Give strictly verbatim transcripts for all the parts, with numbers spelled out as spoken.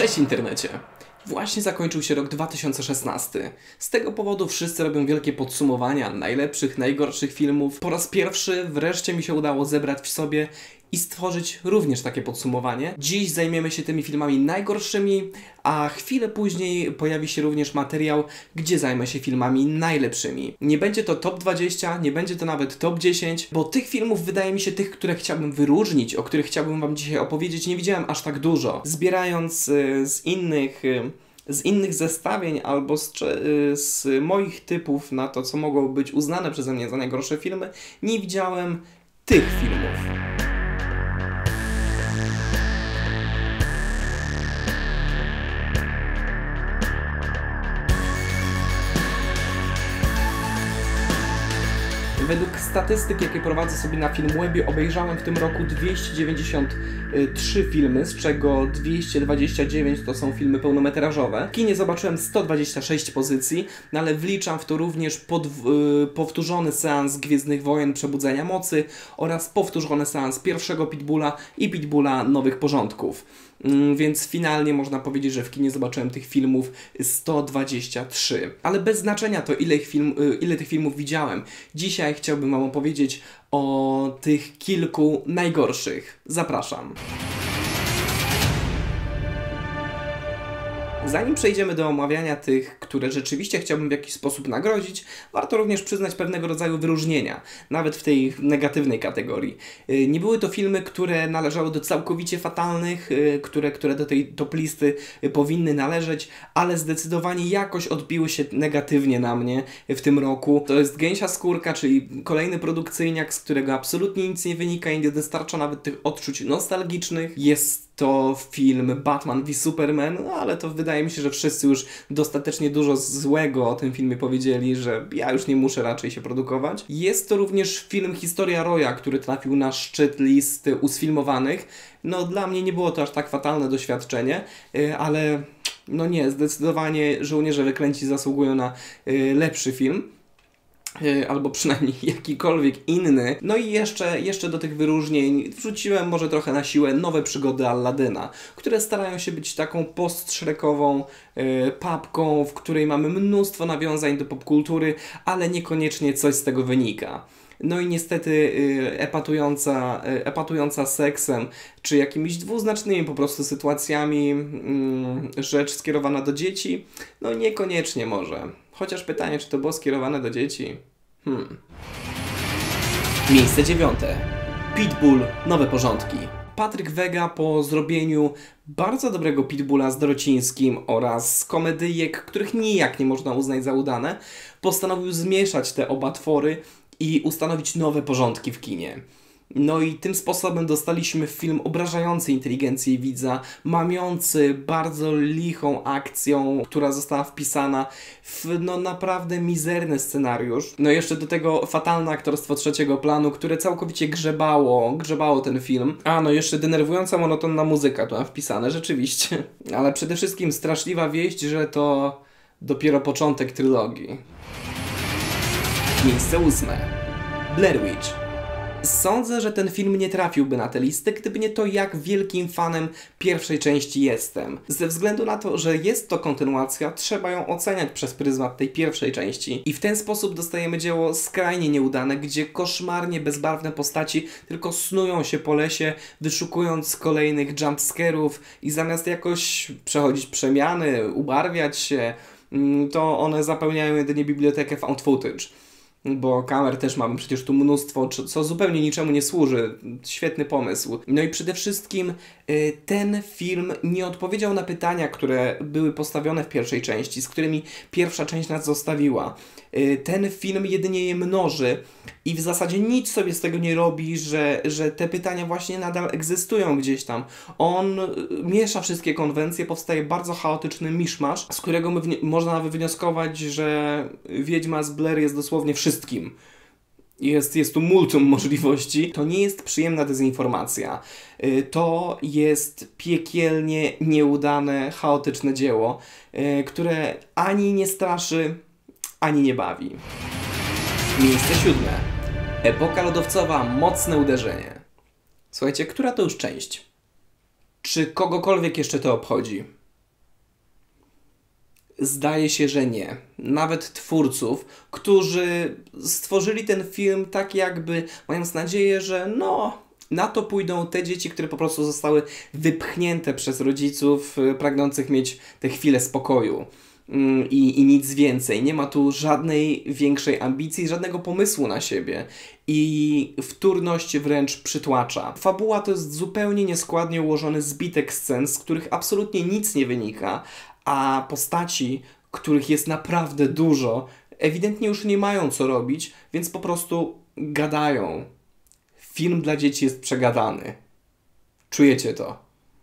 Cześć internecie! Właśnie zakończył się rok dwa tysiące szesnasty. Z tego powodu wszyscy robią wielkie podsumowania najlepszych, najgorszych filmów. Po raz pierwszy wreszcie mi się udało zebrać w sobie i stworzyć również takie podsumowanie. Dziś zajmiemy się tymi filmami najgorszymi, a chwilę później pojawi się również materiał, gdzie zajmę się filmami najlepszymi. Nie będzie to top dwadzieścia, nie będzie to nawet top dziesięć, bo tych filmów, wydaje mi się, tych, które chciałbym wyróżnić, o których chciałbym wam dzisiaj opowiedzieć, nie widziałem aż tak dużo. Zbierając y, z innych... Y, z innych zestawień albo z, z moich typów na to, co mogą być uznane przeze mnie za najgorsze filmy, nie widziałem tych filmów. Według statystyk, jakie prowadzę sobie na Filmwebie, obejrzałem w tym roku dwieście dziewięćdziesiąt trzy filmy, z czego dwieście dwadzieścia dziewięć to są filmy pełnometrażowe. W kinie zobaczyłem sto dwadzieścia sześć pozycji, no ale wliczam w to również pod, yy, powtórzony seans Gwiezdnych Wojen Przebudzenia Mocy oraz powtórzony seans pierwszego Pitbulla i Pitbulla Nowych Porządków. Więc finalnie można powiedzieć, że w kinie zobaczyłem tych filmów sto dwadzieścia trzy. Ale bez znaczenia to, ile, ich film, ile tych filmów widziałem. Dzisiaj chciałbym wam opowiedzieć o tych kilku najgorszych. Zapraszam. Zanim przejdziemy do omawiania tych, które rzeczywiście chciałbym w jakiś sposób nagrodzić, warto również przyznać pewnego rodzaju wyróżnienia, nawet w tej negatywnej kategorii. Nie były to filmy, które należały do całkowicie fatalnych, które, które do tej top listy powinny należeć, ale zdecydowanie jakoś odbiły się negatywnie na mnie w tym roku. To jest Gęsia skórka, czyli kolejny produkcyjniak, z którego absolutnie nic nie wynika i nie dostarcza nawet tych odczuć nostalgicznych. Jest to film Batman v Superman, no ale to wydaje mi się, że wszyscy już dostatecznie dużo złego o tym filmie powiedzieli, że ja już nie muszę raczej się produkować. Jest to również film Historia Roja, który trafił na szczyt listy usfilmowanych. No dla mnie nie było to aż tak fatalne doświadczenie, ale no nie, zdecydowanie Żołnierze Wyklęci zasługują na lepszy film. Albo przynajmniej jakikolwiek inny. No i jeszcze, jeszcze do tych wyróżnień wrzuciłem może trochę na siłę Nowe Przygody Alladyna, które starają się być taką post-szrekową yy, papką, w której mamy mnóstwo nawiązań do popkultury, ale niekoniecznie coś z tego wynika. No i niestety epatująca, epatująca seksem, czy jakimiś dwuznacznymi po prostu sytuacjami, rzecz skierowana do dzieci, no niekoniecznie może. Chociaż pytanie, czy to było skierowane do dzieci? Hmm. Miejsce dziewiąte. Pitbull, Nowe Porządki. Patryk Vega po zrobieniu bardzo dobrego Pitbulla z Dorocińskim oraz komedyjek, których nijak nie można uznać za udane, postanowił zmieszać te oba twory i ustanowić nowe porządki w kinie. No i tym sposobem dostaliśmy film obrażający inteligencję widza, mamiący bardzo lichą akcją, która została wpisana w no naprawdę mizerny scenariusz. No jeszcze do tego fatalne aktorstwo trzeciego planu, które całkowicie grzebało, grzebało ten film. A no jeszcze denerwująca monotonna muzyka była wpisana, rzeczywiście. Ale przede wszystkim straszliwa wieść, że to dopiero początek trylogii. Miejsce ósme. Blair Witch. Sądzę, że ten film nie trafiłby na tę listę, gdyby nie to, jak wielkim fanem pierwszej części jestem. Ze względu na to, że jest to kontynuacja, trzeba ją oceniać przez pryzmat tej pierwszej części. I w ten sposób dostajemy dzieło skrajnie nieudane, gdzie koszmarnie bezbarwne postaci tylko snują się po lesie, wyszukując kolejnych jumpscare'ów i zamiast jakoś przechodzić przemiany, ubarwiać się, to one zapełniają jedynie bibliotekę found footage. Bo kamer też mamy przecież tu mnóstwo, co zupełnie niczemu nie służy. Świetny pomysł. No i przede wszystkim ten film nie odpowiedział na pytania, które były postawione w pierwszej części, z którymi pierwsza część nas zostawiła. Ten film jedynie je mnoży i w zasadzie nic sobie z tego nie robi, że, że te pytania właśnie nadal egzystują gdzieś tam. On miesza wszystkie konwencje, powstaje bardzo chaotyczny miszmasz, z którego my można wywnioskować, że Wiedźma z Blair jest dosłownie wszystko. Wszystkim. Jest, jest tu multum możliwości. To nie jest przyjemna dezinformacja. To jest piekielnie nieudane, chaotyczne dzieło, które ani nie straszy, ani nie bawi. Miejsce siódme. Epoka lodowcowa, mocne uderzenie. Słuchajcie, która to już część? Czy kogokolwiek jeszcze to obchodzi? Zdaje się, że nie. Nawet twórców, którzy stworzyli ten film tak jakby mając nadzieję, że no, na to pójdą te dzieci, które po prostu zostały wypchnięte przez rodziców pragnących mieć te chwile spokoju. I, i nic więcej. Nie ma tu żadnej większej ambicji, żadnego pomysłu na siebie i wtórność wręcz przytłacza. Fabuła to jest zupełnie nieskładnie ułożony zbitek scen, z których absolutnie nic nie wynika, a postaci, których jest naprawdę dużo, ewidentnie już nie mają co robić, więc po prostu gadają. Film dla dzieci jest przegadany. Czujecie to.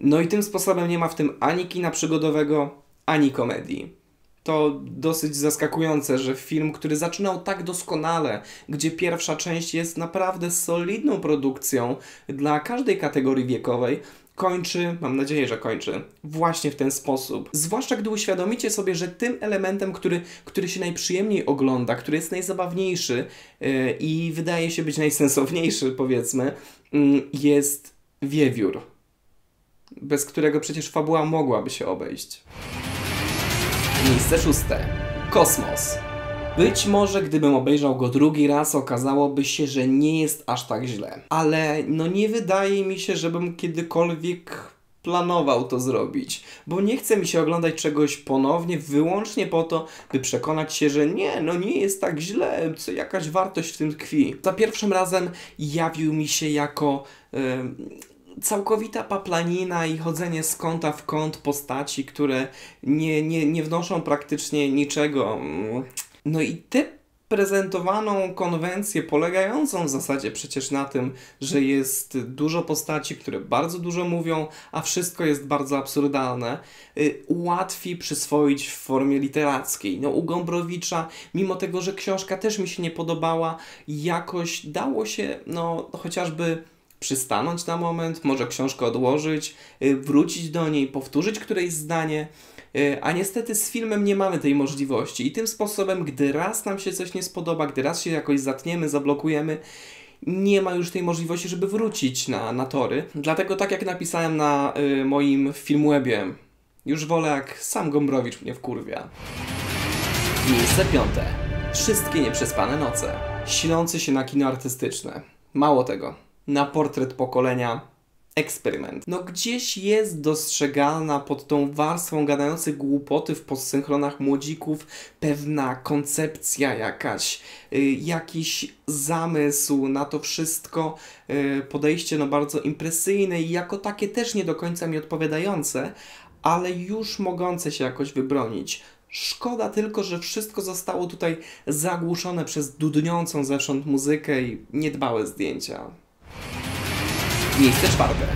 No i tym sposobem nie ma w tym ani kina przygodowego, ani komedii. To dosyć zaskakujące, że film, który zaczynał tak doskonale, gdzie pierwsza część jest naprawdę solidną produkcją dla każdej kategorii wiekowej, kończy, mam nadzieję, że kończy, właśnie w ten sposób. Zwłaszcza gdy uświadomicie sobie, że tym elementem, który, który się najprzyjemniej ogląda, który jest najzabawniejszy yy, i wydaje się być najsensowniejszy, powiedzmy, yy, jest wiewiór, bez którego przecież fabuła mogłaby się obejść. Miejsce szóste. Kosmos. Być może gdybym obejrzał go drugi raz, okazałoby się, że nie jest aż tak źle. Ale no nie wydaje mi się, żebym kiedykolwiek planował to zrobić. Bo nie chce mi się oglądać czegoś ponownie wyłącznie po to, by przekonać się, że nie, no nie jest tak źle, co jakaś wartość w tym tkwi. Za pierwszym razem jawił mi się jako... Yy, całkowita paplanina i chodzenie z kąta w kąt postaci, które nie, nie, nie wnoszą praktycznie niczego. No i tę prezentowaną konwencję polegającą w zasadzie przecież na tym, że jest dużo postaci, które bardzo dużo mówią, a wszystko jest bardzo absurdalne, łatwiej przyswoić w formie literackiej. No u Gombrowicza, mimo tego, że książka też mi się nie podobała, jakoś dało się, no chociażby... przystanąć na moment, może książkę odłożyć, wrócić do niej, powtórzyć któreś zdanie, a niestety z filmem nie mamy tej możliwości i tym sposobem, gdy raz nam się coś nie spodoba, gdy raz się jakoś zatniemy, zablokujemy, nie ma już tej możliwości, żeby wrócić na, na tory. Dlatego tak jak napisałem na y, moim Filmwebie, już wolę jak sam Gombrowicz mnie wkurwia. Miejsce piąte. Wszystkie nieprzespane noce. Silący się na kino artystyczne. Mało tego. Na portret pokolenia eksperyment. No gdzieś jest dostrzegalna pod tą warstwą gadających głupoty w postsynchronach młodzików pewna koncepcja jakaś, y, jakiś zamysł na to wszystko, y, podejście no bardzo impresyjne i jako takie też nie do końca mi odpowiadające, ale już mogące się jakoś wybronić. Szkoda tylko, że wszystko zostało tutaj zagłuszone przez dudniącą zewsząd muzykę i niedbałe zdjęcia. Miejsce czwarte.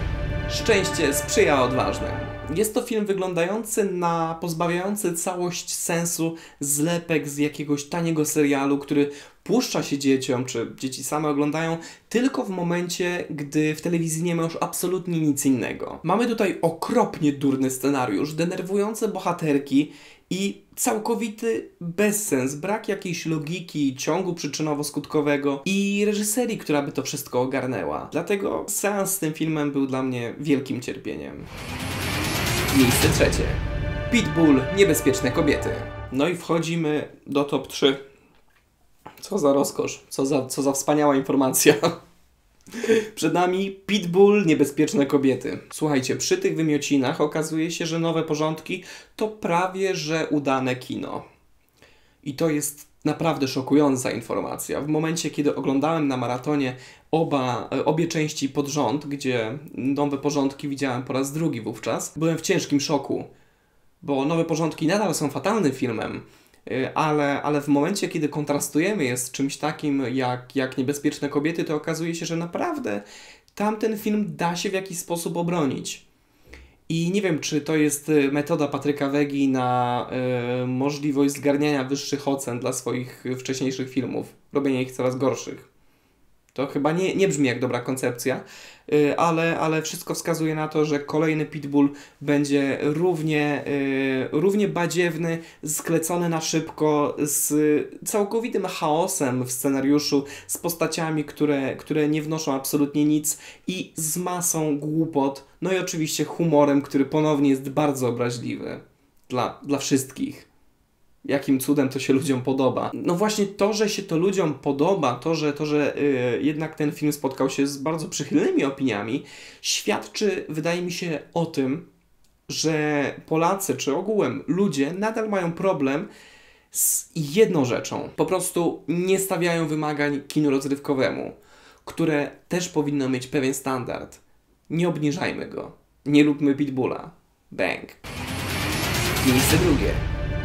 Szczęście sprzyja odważnym. Jest to film wyglądający na pozbawiający całość sensu zlepek z jakiegoś taniego serialu, który puszcza się dzieciom, czy dzieci same oglądają tylko w momencie, gdy w telewizji nie ma już absolutnie nic innego. Mamy tutaj okropnie durny scenariusz, denerwujące bohaterki i całkowity bezsens, brak jakiejś logiki, ciągu przyczynowo-skutkowego i reżyserii, która by to wszystko ogarnęła. Dlatego seans z tym filmem był dla mnie wielkim cierpieniem. Miejsce trzecie. Pitbull, niebezpieczne kobiety. No i wchodzimy do top trzy. Co za rozkosz, co za, co za wspaniała informacja. Przed nami Pitbull, niebezpieczne kobiety. Słuchajcie, przy tych wymiocinach okazuje się, że nowe porządki to prawie że udane kino. I to jest naprawdę szokująca informacja. W momencie, kiedy oglądałem na maratonie oba, obie części pod rząd, gdzie nowe porządki widziałem po raz drugi wówczas, byłem w ciężkim szoku, bo nowe porządki nadal są fatalnym filmem. Ale, ale w momencie, kiedy kontrastujemy je z czymś takim jak, jak Niebezpieczne kobiety, to okazuje się, że naprawdę tamten film da się w jakiś sposób obronić. I nie wiem, czy to jest metoda Patryka Vegi na y, możliwość zgarniania wyższych ocen dla swoich wcześniejszych filmów, robienia ich coraz gorszych. To chyba nie, nie brzmi jak dobra koncepcja, yy, ale, ale wszystko wskazuje na to, że kolejny Pitbull będzie równie, yy, równie badziewny, sklecony na szybko, z całkowitym chaosem w scenariuszu, z postaciami, które, które nie wnoszą absolutnie nic i z masą głupot, no i oczywiście humorem, który ponownie jest bardzo obraźliwy dla, dla wszystkich. jakim cudem to się ludziom podoba. No właśnie to, że się to ludziom podoba, to, że, to, że yy, jednak ten film spotkał się z bardzo przychylnymi opiniami, świadczy, wydaje mi się, o tym, że Polacy, czy ogółem ludzie, nadal mają problem z jedną rzeczą. Po prostu nie stawiają wymagań kinu rozrywkowemu, które też powinno mieć pewien standard. Nie obniżajmy go. Nie lubmy Pitbulla. Bang. Miejsce drugie.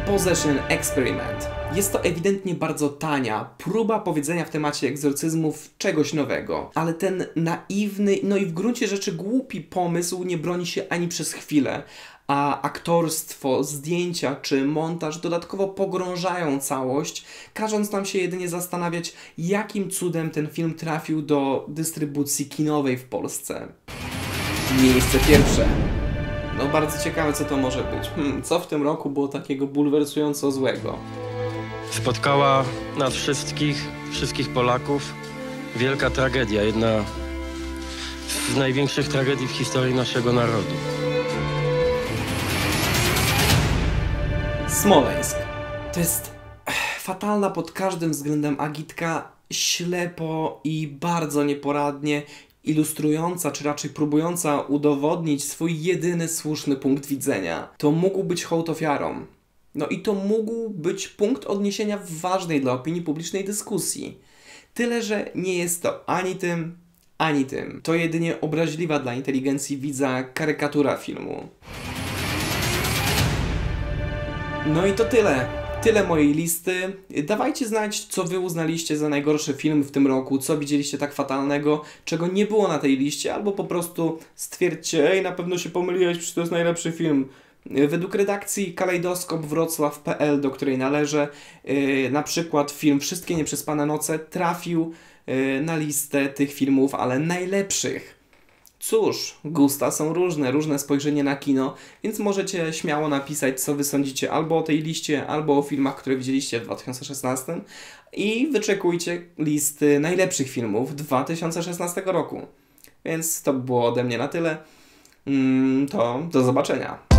Possession Experiment. Jest to ewidentnie bardzo tania próba powiedzenia w temacie egzorcyzmów czegoś nowego, ale ten naiwny, no i w gruncie rzeczy głupi pomysł nie broni się ani przez chwilę, a aktorstwo, zdjęcia czy montaż dodatkowo pogrążają całość, każąc nam się jedynie zastanawiać, jakim cudem ten film trafił do dystrybucji kinowej w Polsce. Miejsce pierwsze. No bardzo ciekawe, co to może być. Hmm, co w tym roku było takiego bulwersująco złego? Spotkała nas wszystkich, wszystkich Polaków wielka tragedia. Jedna z największych tragedii w historii naszego narodu. Smoleńsk. To jest fatalna pod każdym względem agitka, ślepo i bardzo nieporadnie ilustrująca, czy raczej próbująca udowodnić swój jedyny słuszny punkt widzenia. To mógł być hołd ofiarom. No i to mógł być punkt odniesienia w ważnej dla opinii publicznej dyskusji. Tyle, że nie jest to ani tym, ani tym. To jedynie obraźliwa dla inteligencji widza karykatura filmu. No i to tyle. Tyle mojej listy. Dawajcie znać, co wy uznaliście za najgorszy film w tym roku, co widzieliście tak fatalnego, czego nie było na tej liście, albo po prostu stwierdźcie, ej, na pewno się pomyliłeś, przecież to jest najlepszy film. Według redakcji Kalejdoskop Wrocław kropka pe el, do której należę, yy, na przykład film Wszystkie nieprzespane noce trafił yy, na listę tych filmów, ale najlepszych. Cóż, gusta są różne, różne spojrzenie na kino, więc możecie śmiało napisać, co wy sądzicie albo o tej liście, albo o filmach, które widzieliście w dwa tysiące szesnastym i wyczekujcie listy najlepszych filmów dwa tysiące szesnastego roku. Więc to było ode mnie na tyle. To do zobaczenia.